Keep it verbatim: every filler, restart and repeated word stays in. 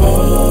day.